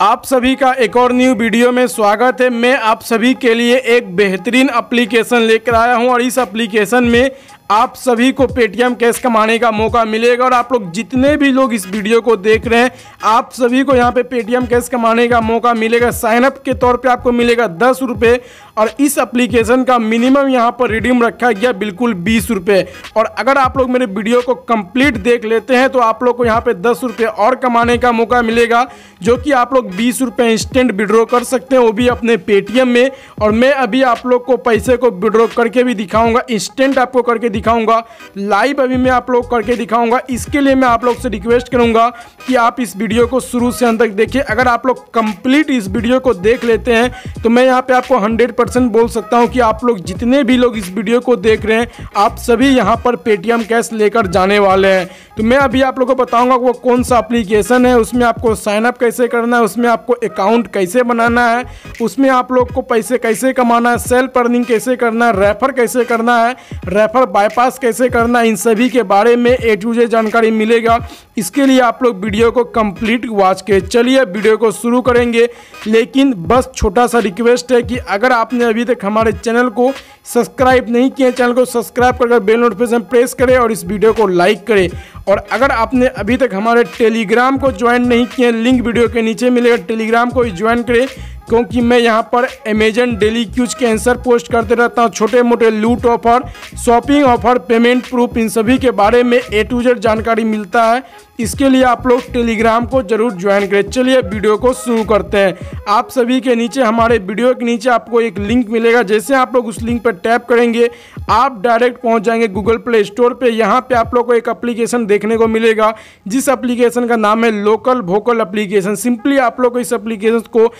आप सभी का एक और न्यू वीडियो में स्वागत है। मैं आप सभी के लिए एक बेहतरीन एप्लीकेशन लेकर आया हूं और इस एप्लीकेशन में आप सभी को पेटीएम कैश कमाने का मौका मिलेगा। और आप लोग जितने भी लोग इस वीडियो को देख रहे हैं, आप सभी को यहां पे पेटीएम कैश कमाने का मौका मिलेगा। साइनअप के तौर पे आपको मिलेगा 10 रुपये और इस एप्लीकेशन का मिनिमम यहां पर रिडीम रखा गया बिल्कुल 20 रुपये। और अगर आप लोग मेरे वीडियो को कंप्लीट देख लेते हैं तो आप लोग को यहाँ पर 10 रुपये और कमाने का मौका मिलेगा, जो कि आप लोग 20 रुपये इंस्टेंट विड्रॉ कर सकते हैं, वो भी अपने पेटीएम में। और मैं अभी आप लोग को पैसे को विड्रॉ करके भी दिखाऊँगा, इंस्टेंट आपको करके दिखाऊंगा, लाइव अभी मैं आप लोग करके दिखाऊंगा। इसके लिए मैं आप लोग से रिक्वेस्ट करूंगा कि आप इस वीडियो को शुरू से अंत तक देखिए। अगर आप लोग कंप्लीट इस वीडियो को देख लेते हैं तो मैं यहां पे आपको 100% बोल सकता हूं कि आप लोग जितने भी लोग इस वीडियो को देख रहे हैं, आप सभी यहां पर पेटीएम कैश लेकर जाने वाले हैं। तो मैं अभी आप लोग को बताऊँगा वो कौन सा एप्लीकेशन है, उसमें आपको साइनअप कैसे करना है, उसमें आपको अकाउंट कैसे बनाना है, उसमें आप लोग को पैसे कैसे कमाना है, सेल्फ अर्निंग कैसे करना है, रेफर कैसे करना है, रेफर बाईपास कैसे करना, इन सभी के बारे में ए टू जेड जानकारी मिलेगा। इसके लिए आप लोग वीडियो को कंप्लीट वॉच के चलिए वीडियो को शुरू करेंगे। लेकिन बस छोटा सा रिक्वेस्ट है कि अगर आपने अभी तक हमारे चैनल को सब्सक्राइब नहीं किया, चैनल को सब्सक्राइब करके बेल नोटिफिकेशन प्रेस करें और इस वीडियो को लाइक करें। और अगर आपने अभी तक हमारे टेलीग्राम को ज्वाइन नहीं किया, लिंक वीडियो के नीचे मिलेगा, टेलीग्राम को ज्वाइन करें, क्योंकि मैं यहाँ पर अमेजन डेली क्यूज के आंसर पोस्ट करते रहता हूँ, छोटे मोटे लूट offer, shopping offer, payment proof, इन सभी के बारे में ए टू जेड जानकारी मिलता है। इसके लिए आप लोग टेलीग्राम को जरूर ज्वाइन करें। चलिए वीडियो को शुरू करते हैं। आप सभी के नीचे हमारे वीडियो के नीचे आपको एक लिंक मिलेगा, जैसे आप लोग उस लिंक पर टैप करेंगे आप डायरेक्ट पहुँच जाएंगे गूगल प्ले स्टोर पर। यहाँ पर आप लोग को एक एप्लीकेशन देखने को मिलेगा जिस एप्लीकेशन का नाम है लोकल वोकल एप्लीकेशन। सिंपली आप लोग को इस एप्लीकेशन को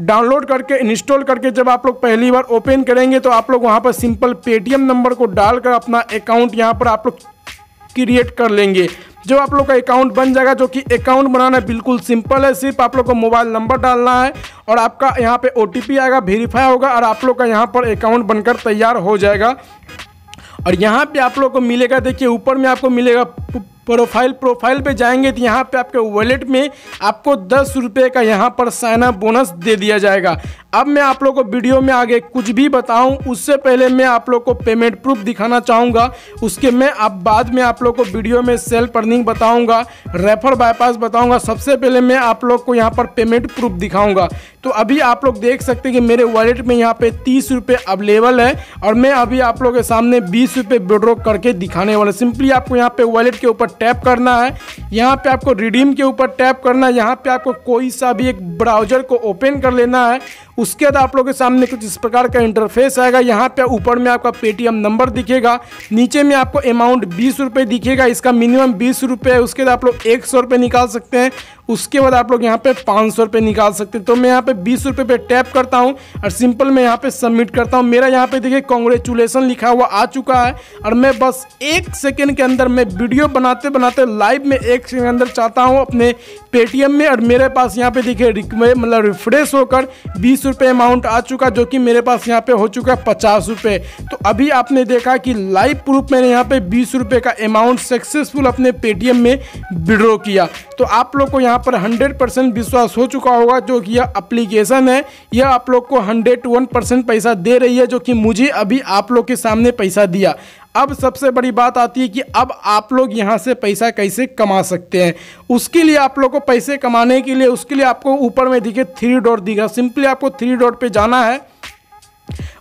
डाउनलोड करके इंस्टॉल करके जब आप लोग पहली बार ओपन करेंगे तो आप लोग वहां पर सिंपल पेटीएम नंबर को डालकर अपना अकाउंट यहां पर आप लोग क्रिएट कर लेंगे। जब आप लोग का अकाउंट बन जाएगा, जो कि अकाउंट बनाना बिल्कुल सिंपल है, सिर्फ आप लोग को मोबाइल नंबर डालना है और आपका यहाँ पर OTP आएगा, वेरीफाई होगा और आप लोग का यहाँ पर अकाउंट बनकर तैयार हो जाएगा। और यहाँ पर आप लोग को मिलेगा, देखिए ऊपर में आपको मिलेगा प्रोफाइल पे जाएंगे तो यहाँ पे आपके वॉलेट में आपको 10 रुपये का यहाँ पर साइनअप बोनस दे दिया जाएगा। अब मैं आप लोग को वीडियो में आगे कुछ भी बताऊं उससे पहले मैं आप लोग को पेमेंट प्रूफ दिखाना चाहूँगा, उसके मैं अब बाद में आप लोग को वीडियो में सेल्फ अर्निंग बताऊँगा, रेफर बाईपास बताऊँगा। सबसे पहले मैं आप लोग को यहाँ पर पेमेंट प्रूफ दिखाऊँगा। तो अभी आप लोग देख सकते हैं कि मेरे वॉलेट में यहाँ पर 30 रुपये अवेलेबल है और मैं अभी आप लोग के सामने 20 रुपये विड्रॉ करके दिखाने वाला। सिंपली आपको यहाँ पर वॉलेट के ऊपर टैप करना है, यहाँ पे आपको रिडीम के ऊपर टैप करना है, यहाँ पे आपको कोई सा भी एक ब्राउजर को ओपन कर लेना है। उसके बाद आप लोग के सामने कुछ इस प्रकार का इंटरफेस आएगा। यहाँ पे ऊपर में आपका पेटीएम नंबर दिखेगा, नीचे में आपको अमाउंट 20 रुपये दिखेगा, इसका मिनिमम 20 रुपये है। उसके बाद आप लोग 100 रुपये निकाल सकते हैं, उसके बाद आप लोग यहाँ पे 500 रुपये निकाल सकते हैं। तो मैं यहाँ पे 20 रुपये पे टैप करता हूँ और सिंपल मैं यहाँ पे सबमिट करता हूँ। मेरा यहाँ पे देखिए कॉन्ग्रेचुलेसन लिखा हुआ आ चुका है और मैं बस 1 सेकेंड के अंदर, मैं वीडियो बनाते बनाते लाइव में 1 सेकेंड के अंदर चाहता हूँ अपने पेटीएम में, और मेरे पास यहाँ पे देखिए मतलब रिफ्रेश होकर 20 रुपये अमाउंट आ चुका, जो कि मेरे पास यहाँ पे हो चुका 50 रुपये। तो अभी आपने देखा कि लाइव प्रूफ मैंने यहाँ पे 20 रुपये का अमाउंट सक्सेसफुल अपने पेटीएम में विड्रॉ किया। तो आप लोग को यहाँ पर 100% विश्वास हो चुका होगा, जो कि यह एप्लीकेशन है यह आप लोग को 101% पैसा दे रही है, जो कि मुझे अभी आप लोग के सामने पैसा दिया। अब सबसे बड़ी बात आती है कि अब आप लोग यहाँ से पैसा कैसे कमा सकते हैं। उसके लिए आप लोग को पैसे कमाने के लिए, उसके लिए आपको ऊपर में दिखे 3 डॉट दिखा, सिंपली आपको 3 डॉट पे जाना है।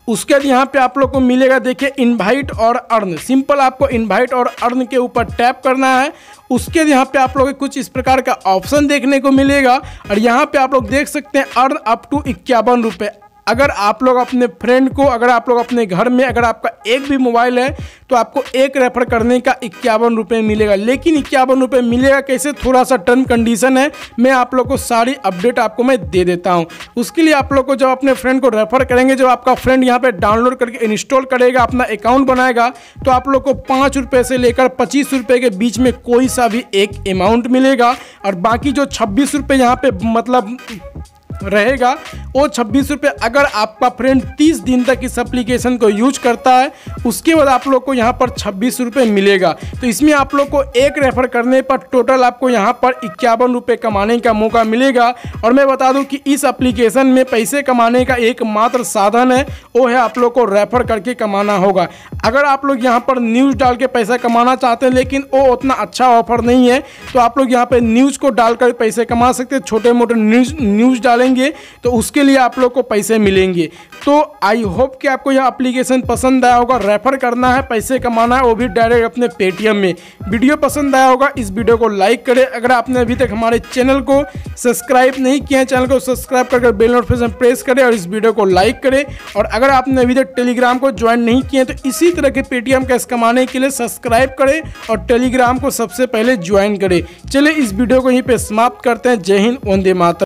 उसके बाद यहाँ पे आप लोग को मिलेगा देखिए इनवाइट और अर्न, सिंपल आपको इनवाइट और अर्न के ऊपर टैप करना है। उसके बाद यहाँ पे आप लोग कुछ इस प्रकार का ऑप्शन देखने को मिलेगा और यहाँ पे आप लोग देख सकते हैं अर्न अप टू 51 रुपये। अगर आप लोग अपने फ्रेंड को, अगर आप लोग अपने घर में, अगर आपका एक भी मोबाइल है तो आपको एक रेफर करने का 51 रुपये मिलेगा। लेकिन 51 रुपये मिलेगा कैसे, थोड़ा सा टर्म कंडीशन है, मैं आप लोग को सारी अपडेट आपको मैं दे देता हूं। उसके लिए आप लोग को जब अपने फ्रेंड को रेफर करेंगे, जब आपका फ्रेंड यहां पे डाउनलोड करके इंस्टॉल करेगा, अपना अकाउंट बनाएगा, तो आप लोग को 5 रुपये से लेकर 25 रुपये के बीच में कोई सा भी एक अमाउंट मिलेगा और बाकी जो 26 रुपये यहाँ पर मतलब रहेगा वो 26 रुपये। अगर आपका फ्रेंड 30 दिन तक इस एप्लीकेशन को यूज करता है उसके बाद आप लोग को यहाँ पर 26 रुपये मिलेगा। तो इसमें आप लोग को एक रेफर करने पर टोटल आपको यहाँ पर 51 रुपये कमाने का मौका मिलेगा। और मैं बता दूँ कि इस एप्लीकेशन में पैसे कमाने का एकमात्र साधन है वो है आप लोग को रेफर करके कमाना होगा। अगर आप लोग यहाँ पर न्यूज़ डाल के पैसा कमाना चाहते हैं लेकिन वो उतना अच्छा ऑफर नहीं है तो आप लोग यहाँ पे न्यूज़ को डालकर पैसे कमा सकते हैं। छोटे मोटे न्यूज़ डालेंगे तो उसके लिए आप लोग को पैसे मिलेंगे। तो आई होप कि आपको यह एप्लीकेशन पसंद आया होगा। रेफर करना है, पैसे कमाना है, वो भी डायरेक्ट अपने पेटीएम में। वीडियो पसंद आया होगा इस वीडियो को लाइक करें। अगर आपने अभी तक हमारे चैनल को सब्सक्राइब नहीं किया है चैनल को सब्सक्राइब करके बेल नोटिफिकेशन प्रेस करें और इस वीडियो को लाइक करें। और अगर आपने अभी तक टेलीग्राम को ज्वाइन नहीं किया तो इसी तरह के पेटीएम कैश कमाने के लिए सब्सक्राइब करें और टेलीग्राम को सबसे पहले ज्वाइन करें। चलिए इस वीडियो को यहीं पे समाप्त करते हैं। जय हिंद, वंदे मातरम।